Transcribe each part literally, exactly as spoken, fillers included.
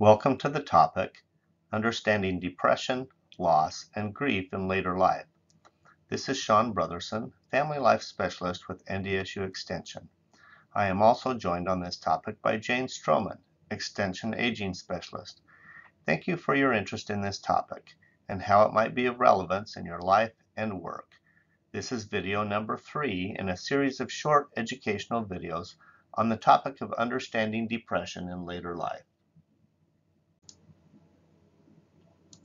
Welcome to the topic, Understanding Depression, Loss, and Grief in Later Life. This is Sean Brotherson, Family Life Specialist with N D S U Extension. I am also joined on this topic by Jane Strommen, Extension Aging Specialist. Thank you for your interest in this topic and how it might be of relevance in your life and work. This is video number three in a series of short educational videos on the topic of understanding depression in later life.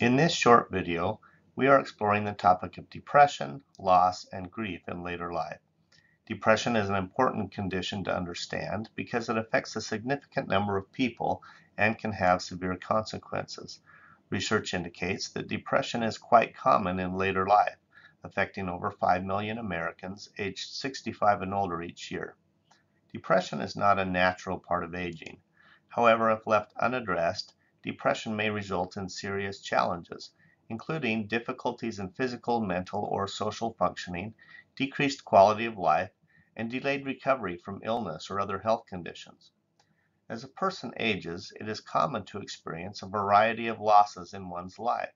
In this short video, we are exploring the topic of depression, loss, and grief in later life. Depression is an important condition to understand because it affects a significant number of people and can have severe consequences. Research indicates that depression is quite common in later life, affecting over five million Americans aged sixty-five and older each year. Depression is not a natural part of aging. However, if left unaddressed, depression may result in serious challenges, including difficulties in physical, mental, or social functioning, decreased quality of life, and delayed recovery from illness or other health conditions. As a person ages, it is common to experience a variety of losses in one's life.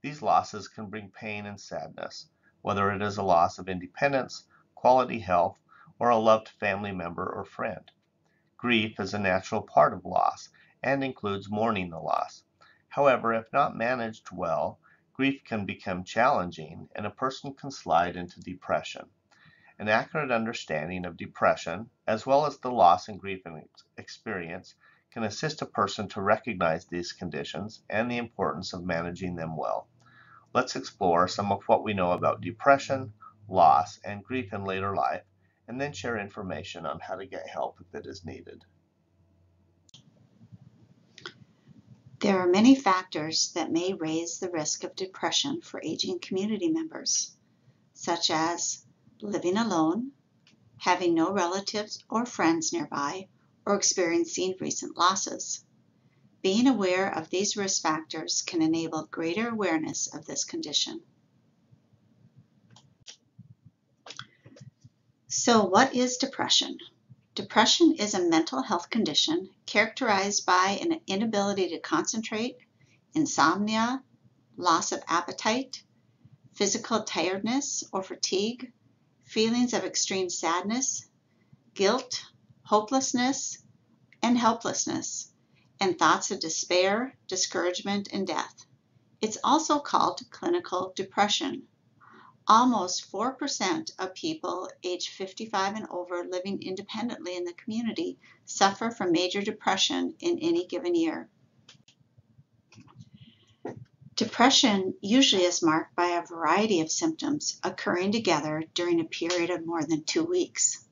These losses can bring pain and sadness, whether it is a loss of independence, quality health, or a loved family member or friend. Grief is a natural part of loss and includes mourning the loss. However, if not managed well, grief can become challenging and a person can slide into depression. An accurate understanding of depression, as well as the loss and grief experience, can assist a person to recognize these conditions and the importance of managing them well. Let's explore some of what we know about depression, loss, and grief in later life, and then share information on how to get help if it is needed. There are many factors that may raise the risk of depression for aging community members, such as living alone, having no relatives or friends nearby, or experiencing recent losses. Being aware of these risk factors can enable greater awareness of this condition. So, what is depression? Depression is a mental health condition characterized by an inability to concentrate, insomnia, loss of appetite, physical tiredness or fatigue, feelings of extreme sadness, guilt, hopelessness, and helplessness, and thoughts of despair, discouragement, and death. It's also called clinical depression. Almost four percent of people aged fifty-five and over living independently in the community suffer from major depression in any given year. Depression usually is marked by a variety of symptoms occurring together during a period of more than two weeks.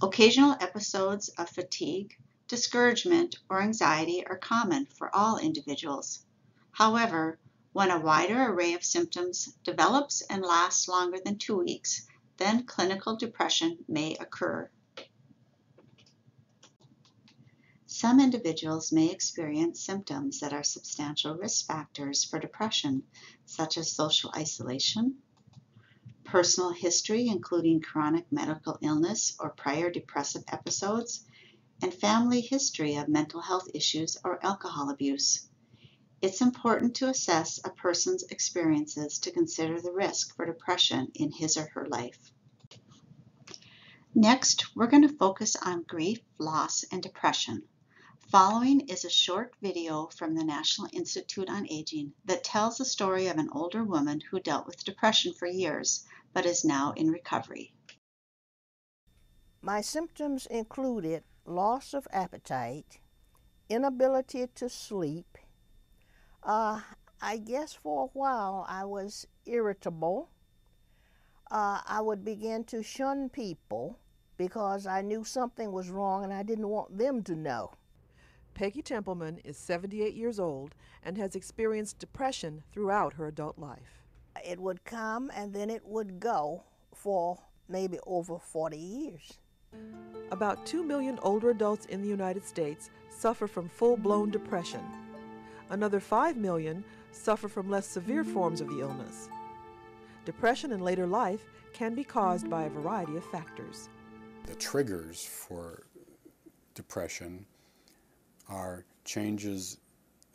Occasional episodes of fatigue, discouragement, or anxiety are common for all individuals. However, when a wider array of symptoms develops and lasts longer than two weeks, then clinical depression may occur. Some individuals may experience symptoms that are substantial risk factors for depression, such as social isolation, personal history, including chronic medical illness or prior depressive episodes, and family history of mental health issues or alcohol abuse. It's important to assess a person's experiences to consider the risk for depression in his or her life. Next, we're going to focus on grief, loss, and depression. Following is a short video from the National Institute on Aging that tells the story of an older woman who dealt with depression for years, but is now in recovery. My symptoms included loss of appetite, inability to sleep. Uh, I guess for a while I was irritable. Uh, I would begin to shun people because I knew something was wrong and I didn't want them to know. Peggy Templeman is seventy-eight years old and has experienced depression throughout her adult life. It would come and then it would go for maybe over forty years. About two million older adults in the United States suffer from full-blown depression. Another five million suffer from less severe forms of the illness. Depression in later life can be caused by a variety of factors. The triggers for depression are changes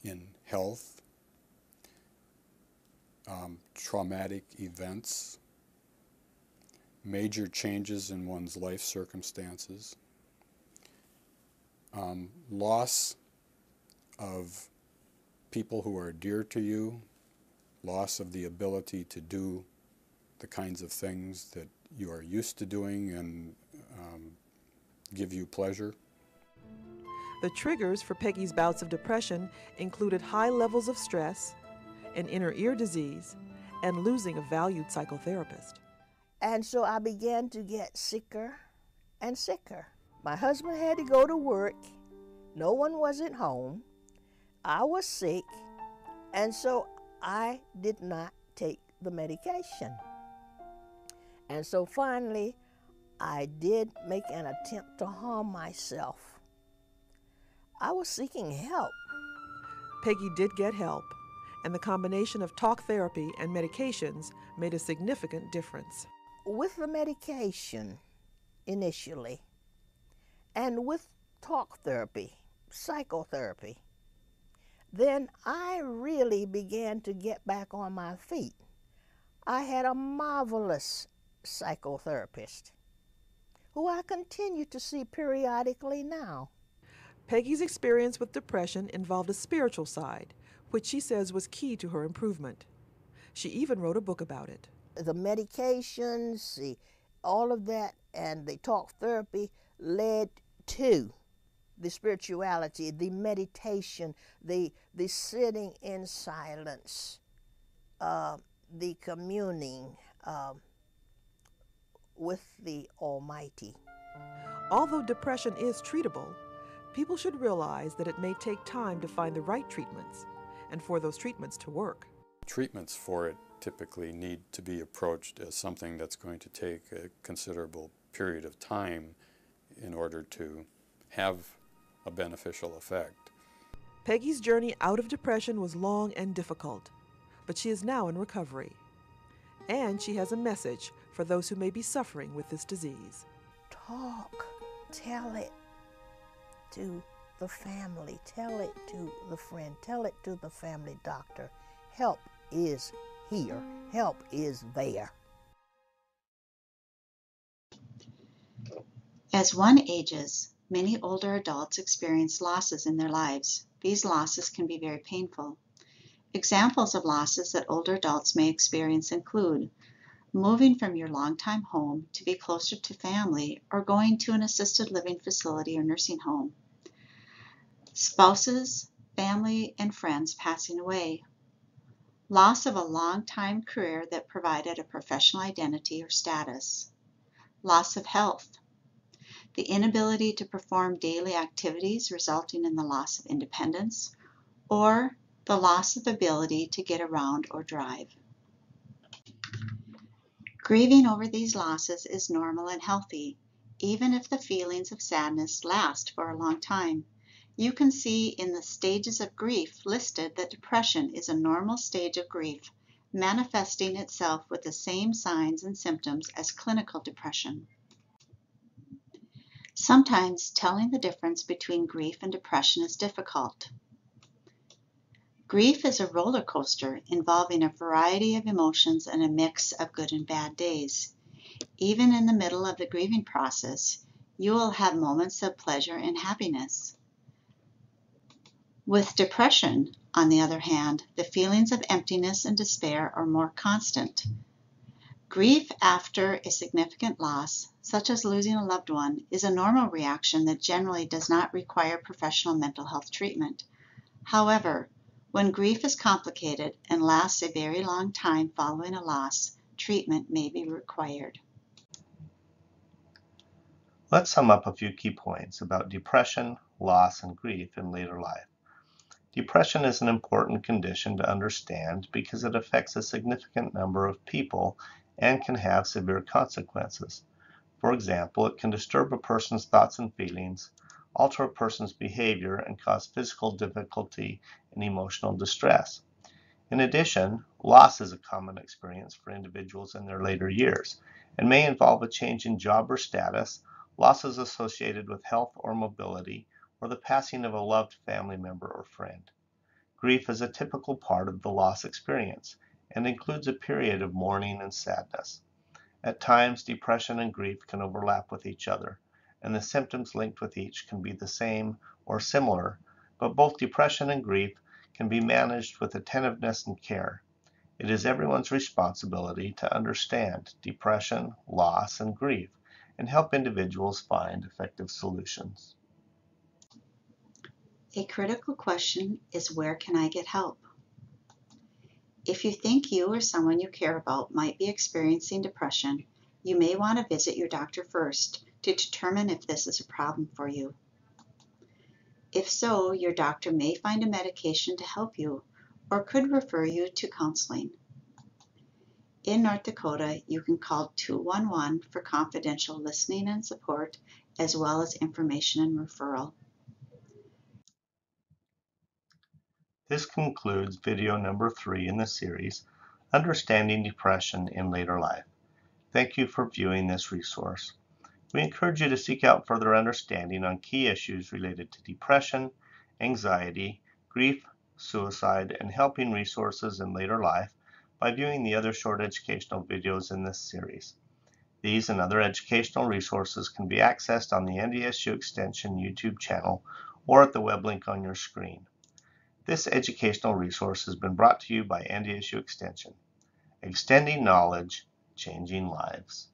in health, um, traumatic events, major changes in one's life circumstances, um, loss of people who are dear to you, loss of the ability to do the kinds of things that you are used to doing and um, give you pleasure. The triggers for Peggy's bouts of depression included high levels of stress, an inner ear disease, and losing a valued psychotherapist. And so I began to get sicker and sicker. My husband had to go to work. No one was at home. I was sick, and so I did not take the medication. And so finally, I did make an attempt to harm myself. I was seeking help. Peggy did get help, and the combination of talk therapy and medications made a significant difference. With the medication initially, and with talk therapy, psychotherapy, then I really began to get back on my feet. I had a marvelous psychotherapist who I continue to see periodically now. Peggy's experience with depression involved a spiritual side, which she says was key to her improvement. She even wrote a book about it. The medications, the, all of that, and the talk therapy led to the spirituality, the meditation, the, the sitting in silence, uh, the communing uh, with the Almighty. Although depression is treatable, people should realize that it may take time to find the right treatments and for those treatments to work. Treatments for it typically need to be approached as something that's going to take a considerable period of time in order to have a beneficial effect. Peggy's journey out of depression was long and difficult, but she is now in recovery. And she has a message for those who may be suffering with this disease. Talk, tell it to the family, tell it to the friend, tell it to the family doctor. Help is here, help is there. As one ages, many older adults experience losses in their lives. These losses can be very painful. Examples of losses that older adults may experience include moving from your longtime home to be closer to family or going to an assisted living facility or nursing home. Spouses, family, and friends passing away. Loss of a long-time career that provided a professional identity or status. Loss of health. The inability to perform daily activities resulting in the loss of independence, or the loss of the ability to get around or drive. Grieving over these losses is normal and healthy, even if the feelings of sadness last for a long time. You can see in the stages of grief listed that depression is a normal stage of grief, manifesting itself with the same signs and symptoms as clinical depression. Sometimes telling the difference between grief and depression is difficult. Grief is a roller coaster involving a variety of emotions and a mix of good and bad days. Even in the middle of the grieving process, you will have moments of pleasure and happiness. With depression, on the other hand, the feelings of emptiness and despair are more constant. Grief after a significant loss, such as losing a loved one, is a normal reaction that generally does not require professional mental health treatment. However, when grief is complicated and lasts a very long time following a loss, treatment may be required. Let's sum up a few key points about depression, loss, and grief in later life. Depression is an important condition to understand because it affects a significant number of people and can have severe consequences. For example, it can disturb a person's thoughts and feelings, alter a person's behavior, and cause physical difficulty and emotional distress. In addition, loss is a common experience for individuals in their later years and may involve a change in job or status, losses associated with health or mobility, or the passing of a loved family member or friend. Grief is a typical part of the loss experience and includes a period of mourning and sadness. At times, depression and grief can overlap with each other, and the symptoms linked with each can be the same or similar, but both depression and grief can be managed with attentiveness and care. It is everyone's responsibility to understand depression, loss, and grief, and help individuals find effective solutions. A critical question is, where can I get help? If you think you or someone you care about might be experiencing depression, you may want to visit your doctor first to determine if this is a problem for you. If so, your doctor may find a medication to help you, or could refer you to counseling. In North Dakota, you can call two one one for confidential listening and support, as well as information and referral. This concludes video number three in the series, Understanding Depression in Later Life. Thank you for viewing this resource. We encourage you to seek out further understanding on key issues related to depression, anxiety, grief, suicide, and helping resources in later life by viewing the other short educational videos in this series. These and other educational resources can be accessed on the N D S U Extension YouTube channel or at the web link on your screen. This educational resource has been brought to you by N D S U Extension, extending knowledge, changing lives.